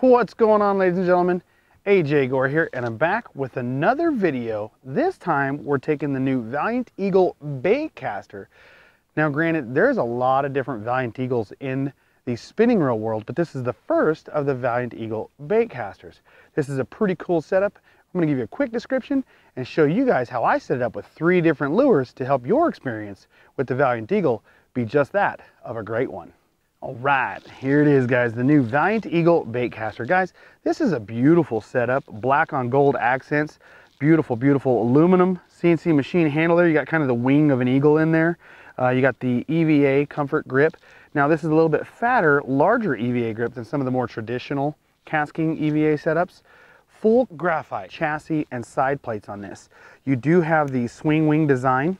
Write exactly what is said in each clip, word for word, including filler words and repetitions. What's going on, ladies and gentlemen? A J Gore here, and I'm back with another video. This time we're taking the new Valiant Eagle bait caster. Now granted, there's a lot of different Valiant Eagles in the spinning reel world, but this is the first of the Valiant Eagle bait casters. This is a pretty cool setup. I'm gonna give you a quick description and show you guys how I set it up with three different lures to help your experience with the Valiant Eagle be just that, of a great one. All right, here it is, guys, the new Valiant Eagle bait caster. Guys, this is a beautiful setup, black on gold accents, beautiful, beautiful aluminum C N C machine handle there. You got kind of the wing of an eagle in there. Uh, you got the E V A comfort grip. Now this is a little bit fatter, larger E V A grip than some of the more traditional KastKing E V A setups. Full graphite chassis and side plates on this. You do have the swing wing design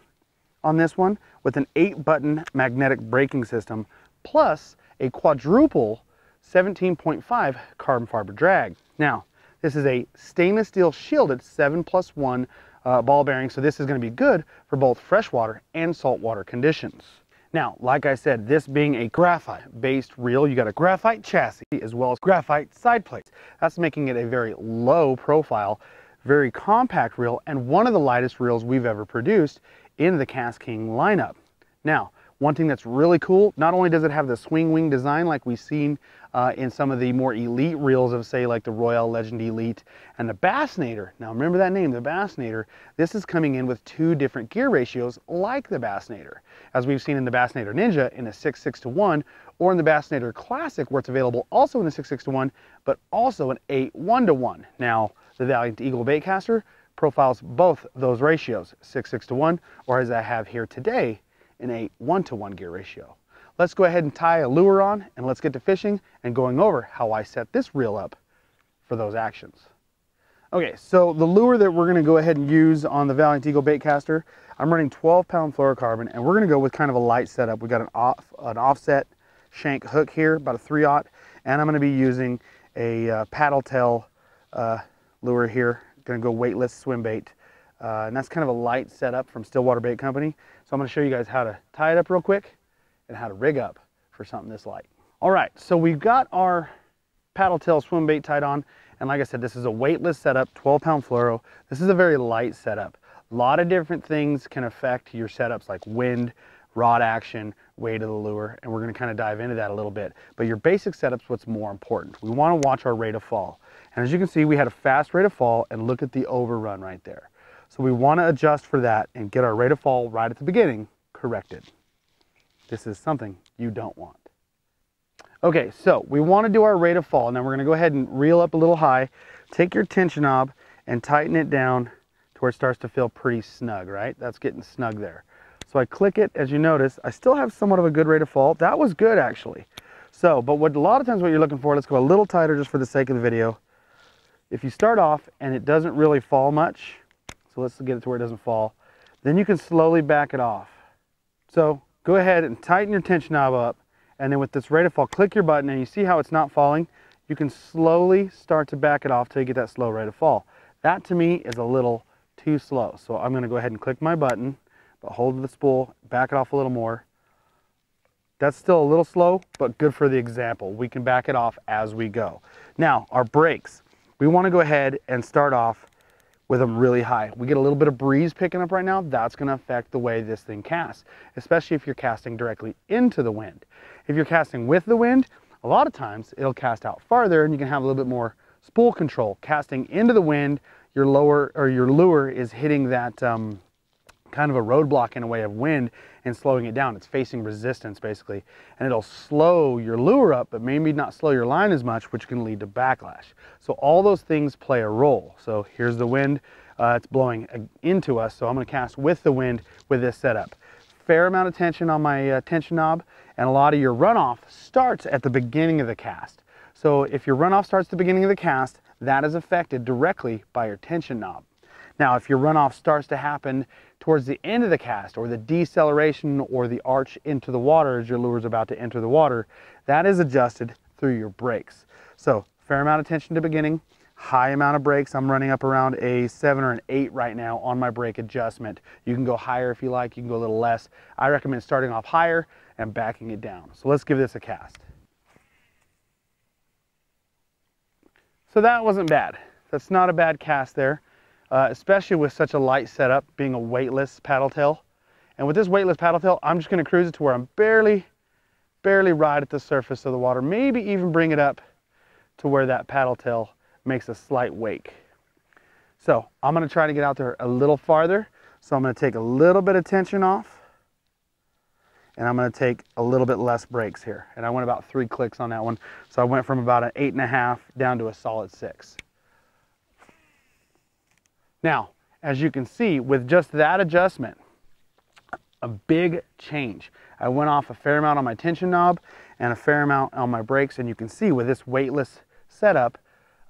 on this one with an eight button magnetic braking system, plus a quadruple seventeen point five carbon fiber drag. Now, this is a stainless steel shielded seven plus one uh, ball bearing, so this is going to be good for both freshwater and saltwater conditions. Now, like I said, this being a graphite-based reel, you got a graphite chassis as well as graphite side plates. That's making it a very low profile, very compact reel, and one of the lightest reels we've ever produced in the KastKing lineup. Now, one thing that's really cool, not only does it have the swing wing design like we've seen uh, in some of the more elite reels of, say, like the Royale Legend Elite and the Bassinator. Now remember that name, the Bassinator. This is coming in with two different gear ratios like the Bassinator, as we've seen in the Bassinator Ninja in a six six to one, or in the Bassinator Classic, where it's available also in a six six to one, but also an eight one to one. Now, the Valiant Eagle baitcaster profiles both those ratios, six six to one, or as I have here today, in a one to one gear ratio. Let's go ahead and tie a lure on, and let's get to fishing and going over how I set this reel up for those actions. Okay, so the lure that we're gonna go ahead and use on the Valiant Eagle baitcaster, I'm running twelve pound fluorocarbon, and we're gonna go with kind of a light setup. We got an off, an offset shank hook here, about a three aught, and I'm gonna be using a uh, paddle tail uh, lure here. Gonna go weightless swim bait. Uh, and that's kind of a light setup from Stillwater Bait Company. So I'm going to show you guys how to tie it up real quick and how to rig up for something this light. All right, so we've got our paddle tail swim bait tied on. And like I said, this is a weightless setup, twelve pound fluoro. This is a very light setup. A lot of different things can affect your setups, like wind, rod action, weight of the lure. And we're going to kind of dive into that a little bit. But your basic setup's what's more important. We want to watch our rate of fall. And as you can see, we had a fast rate of fall, and look at the overrun right there. So we want to adjust for that and get our rate of fall right at the beginning corrected. This is something you don't want. Okay, so we want to do our rate of fall. Now we're going to go ahead and reel up a little high. Take your tension knob and tighten it down to where it starts to feel pretty snug, right? That's getting snug there. So I click it. As you notice, I still have somewhat of a good rate of fall. That was good, actually. So, but what a lot of times what you're looking for, let's go a little tighter just for the sake of the video. If you start off and it doesn't really fall much, so let's get it to where it doesn't fall. Then you can slowly back it off. So go ahead and tighten your tension knob up, and then with this rate of fall, click your button, and you see how it's not falling? You can slowly start to back it off till you get that slow rate of fall. That to me is a little too slow. So I'm gonna go ahead and click my button, but hold the spool, back it off a little more. That's still a little slow, but good for the example. We can back it off as we go. Now, our brakes. We wanna go ahead and start off with them really high. We get a little bit of breeze picking up right now. That's gonna affect the way this thing casts, especially if you're casting directly into the wind. If you're casting with the wind, a lot of times it'll cast out farther and you can have a little bit more spool control. Casting into the wind, your lower or your lure is hitting that um, kind of a roadblock in a way of wind and slowing it down. It's facing resistance basically, and it'll slow your lure up, but maybe not slow your line as much, which can lead to backlash. So all those things play a role. So here's the wind, uh, it's blowing into us, so I'm gonna cast with the wind with this setup. Fair amount of tension on my uh, tension knob, and a lot of your runoff starts at the beginning of the cast. So if your runoff starts at the beginning of the cast, that is affected directly by your tension knob. Now, if your runoff starts to happen towards the end of the cast, or the deceleration or the arch into the water as your lure is about to enter the water, that is adjusted through your brakes. So, fair amount of tension to beginning, high amount of brakes. I'm running up around a seven or an eight right now on my brake adjustment. You can go higher if you like, you can go a little less. I recommend starting off higher and backing it down. So let's give this a cast. So that wasn't bad. That's not a bad cast there, uh, especially with such a light setup, being a weightless paddle tail. And with this weightless paddle tail, I'm just gonna cruise it to where I'm barely, barely right at the surface of the water, maybe even bring it up to where that paddle tail makes a slight wake. So I'm gonna try to get out there a little farther. So I'm gonna take a little bit of tension off and I'm gonna take a little bit less breaks here. And I went about three clicks on that one. So I went from about an eight and a half down to a solid six. Now, as you can see, with just that adjustment, a big change. I went off a fair amount on my tension knob and a fair amount on my brakes, and you can see with this weightless setup,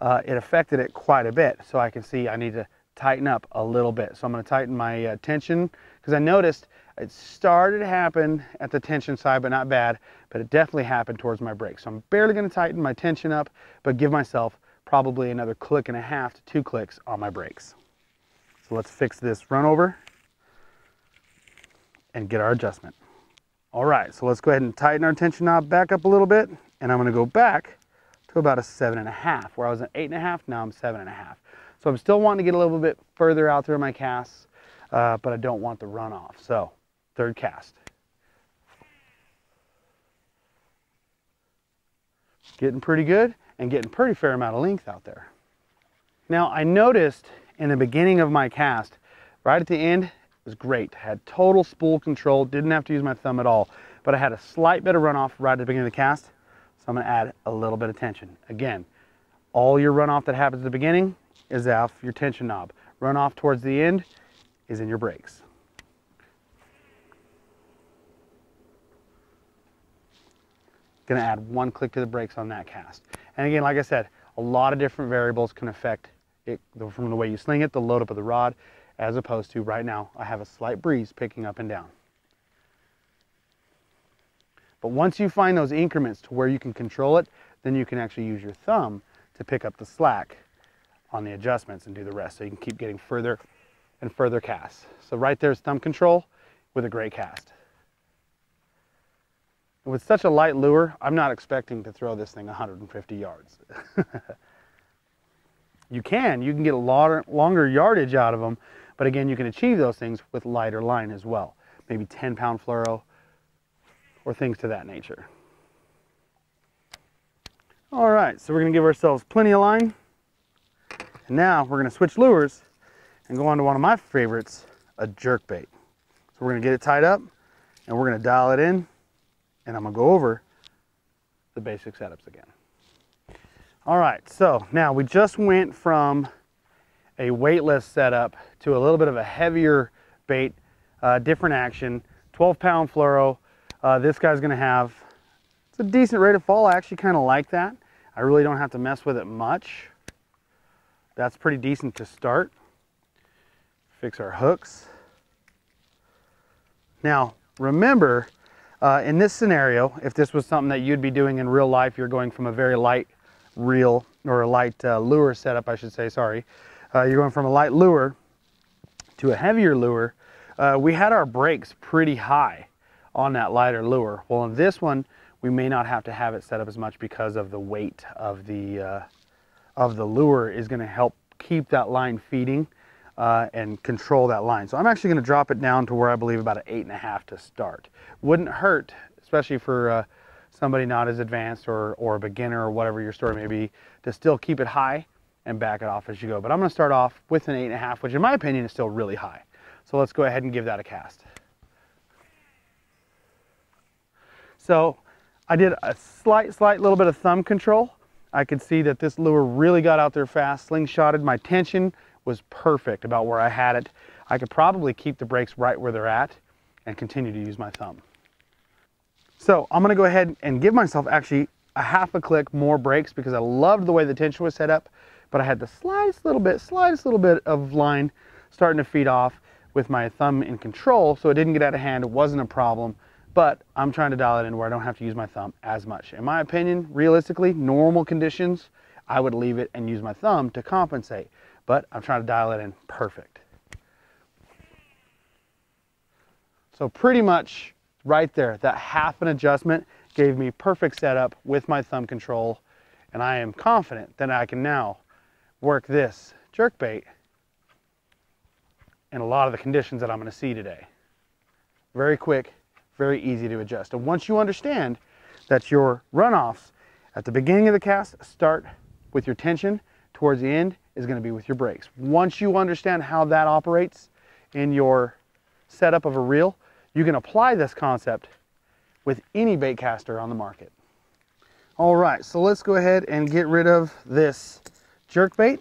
uh, it affected it quite a bit. So I can see I need to tighten up a little bit. So I'm gonna tighten my uh, tension, because I noticed it started to happen at the tension side, but not bad, but it definitely happened towards my brakes. So I'm barely gonna tighten my tension up, but give myself probably another click and a half to two clicks on my brakes. So let's fix this run over and get our adjustment. All right, so let's go ahead and tighten our tension knob back up a little bit, and I'm gonna go back to about a seven and a half, where I was an eight and a half, now I'm seven and a half. So I'm still wanting to get a little bit further out there in my casts, uh, but I don't want the runoff. So third cast. Getting pretty good and getting pretty fair amount of length out there. Now I noticed in the beginning of my cast, right at the end, was great. I had total spool control, didn't have to use my thumb at all, but I had a slight bit of runoff right at the beginning of the cast, so I'm going to add a little bit of tension. Again, all your runoff that happens at the beginning is off your tension knob. Runoff towards the end is in your brakes. Going to add one click to the brakes on that cast. And again, like I said, a lot of different variables can affect it, from the way you sling it, the load up of the rod, as opposed to right now, I have a slight breeze picking up and down. But once you find those increments to where you can control it, then you can actually use your thumb to pick up the slack on the adjustments and do the rest. So you can keep getting further and further casts. So right there's thumb control with a great cast. And with such a light lure, I'm not expecting to throw this thing one hundred fifty yards. You can, you can get a lot longer yardage out of them, but again, you can achieve those things with lighter line as well. Maybe ten pound fluoro or things to that nature. All right, so we're gonna give ourselves plenty of line. And now we're gonna switch lures and go on to one of my favorites, a jerkbait. So we're gonna get it tied up and we're gonna dial it in, and I'm gonna go over the basic setups again. All right, so now we just went from a weightless setup to a little bit of a heavier bait, uh, different action, twelve pound fluoro. Uh, this guy's gonna have, it's a decent rate of fall. I actually kind of like that. I really don't have to mess with it much. That's pretty decent to start. Fix our hooks. Now, remember, uh, in this scenario, if this was something that you'd be doing in real life, you're going from a very light reel or a light uh, lure setup, I should say, sorry. Uh, you're going from a light lure to a heavier lure. Uh, we had our brakes pretty high on that lighter lure. Well, in this one, we may not have to have it set up as much because of the weight of the, uh, of the lure is gonna help keep that line feeding uh, and control that line. So I'm actually gonna drop it down to where I believe about an eight and a half to start. Wouldn't hurt, especially for uh, somebody not as advanced or, or a beginner or whatever your story may be, to still keep it high and back it off as you go. But I'm gonna start off with an eight and a half, which in my opinion is still really high. So let's go ahead and give that a cast. So I did a slight, slight little bit of thumb control. I could see that this lure really got out there fast, slingshotted. My tension was perfect about where I had it. I could probably keep the brakes right where they're at and continue to use my thumb. So I'm gonna go ahead and give myself actually a half a click more breaks because I loved the way the tension was set up, but I had the slightest little bit, slightest little bit of line starting to feed off with my thumb in control, so it didn't get out of hand, it wasn't a problem, but I'm trying to dial it in where I don't have to use my thumb as much. In my opinion, realistically, normal conditions, I would leave it and use my thumb to compensate, but I'm trying to dial it in perfect. So pretty much, right there, that half an adjustment gave me perfect setup with my thumb control and I am confident that I can now work this jerkbait in a lot of the conditions that I'm going to see today. Very quick, very easy to adjust. And once you understand that your runoffs at the beginning of the cast start with your tension, towards the end is going to be with your breaks. Once you understand how that operates in your setup of a reel, you can apply this concept with any bait caster on the market. All right, so let's go ahead and get rid of this jerkbait,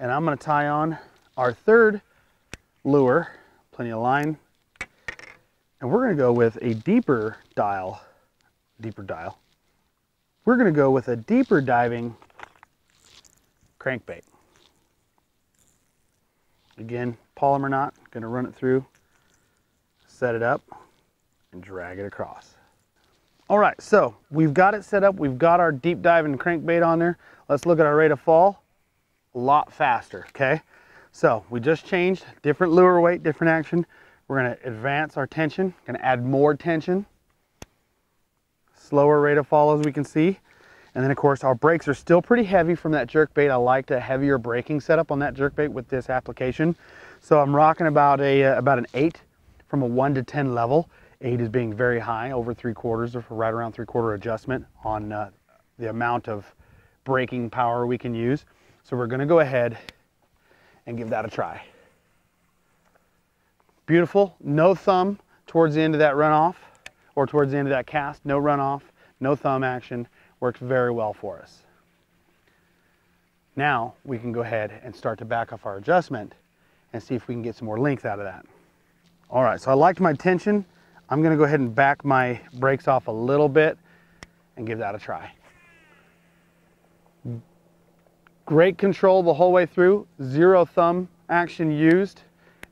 and I'm going to tie on our third lure, plenty of line, and we're going to go with a deeper dial, deeper dial. We're going to go with a deeper diving crankbait. Again, polymer knot, going to run it through, set it up, and drag it across. All right, so we've got it set up. We've got our deep diving crankbait on there. Let's look at our rate of fall. A lot faster, okay? So we just changed, different lure weight, different action. We're going to advance our tension, going to add more tension. Slower rate of fall, as we can see. And then of course our brakes are still pretty heavy from that jerkbait. I liked a heavier braking setup on that jerkbait with this application. So I'm rocking about a uh, about an eight from a one to ten level. Eight is being very high, over three quarters, or right around three quarter adjustment on uh, the amount of braking power we can use. So we're going to go ahead and give that a try. Beautiful, no thumb towards the end of that runoff, or towards the end of that cast, no runoff, no thumb action. Works very well for us. Now we can go ahead and start to back off our adjustment and see if we can get some more length out of that. All right, so I liked my tension. I'm going to go ahead and back my brakes off a little bit and give that a try. Great control the whole way through, zero thumb action used,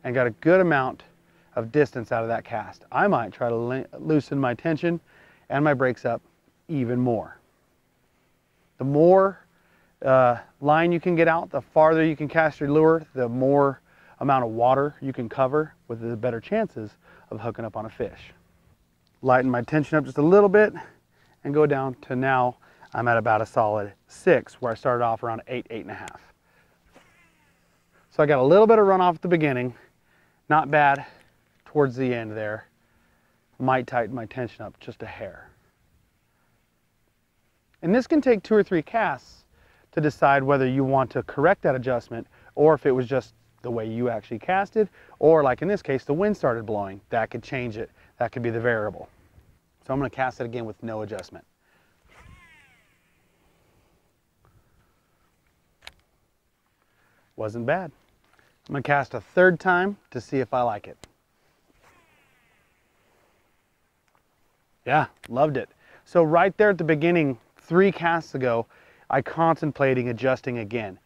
and got a good amount of distance out of that cast. I might try to loosen my tension and my brakes up even more. The more uh, line you can get out, the farther you can cast your lure, the more amount of water you can cover with the better chances of hooking up on a fish. Lighten my tension up just a little bit and go down to now I'm at about a solid six, where I started off around eight, eight and a half. So I got a little bit of runoff at the beginning, not bad towards the end there. Might tighten my tension up just a hair. And this can take two or three casts to decide whether you want to correct that adjustment, or if it was just the way you actually casted, or like in this case, the wind started blowing. That could change it. That could be the variable. So I'm going to cast it again with no adjustment. Wasn't bad. I'm going to cast a third time to see if I like it. Yeah, loved it. So right there at the beginning, three casts ago, I contemplating adjusting again,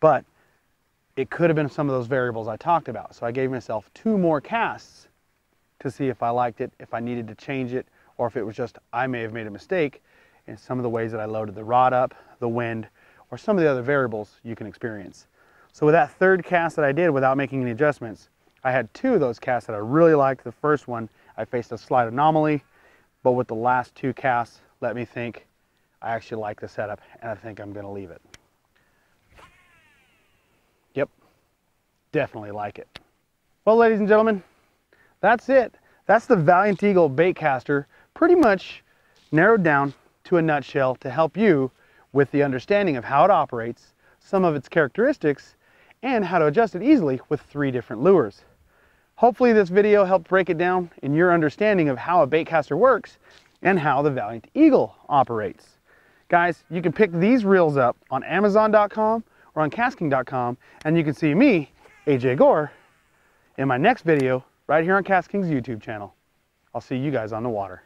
but it could have been some of those variables I talked about. So I gave myself two more casts to see if I liked it, if I needed to change it, or if it was just I may have made a mistake in some of the ways that I loaded the rod up, the wind, or some of the other variables you can experience. So with that third cast that I did without making any adjustments, I had two of those casts that I really liked. The first one, I faced a slight anomaly, but with the last two casts, let me think, I actually like the setup, and I think I'm going to leave it. Yep, definitely like it. Well, ladies and gentlemen, that's it. That's the Valiant Eagle bait caster, pretty much narrowed down to a nutshell to help you with the understanding of how it operates, some of its characteristics, and how to adjust it easily with three different lures. Hopefully this video helped break it down in your understanding of how a baitcaster works and how the Valiant Eagle operates. Guys, you can pick these reels up on Amazon dot com or on KastKing dot com, and you can see me, A J Gore, in my next video right here on KastKing's YouTube channel. I'll see you guys on the water.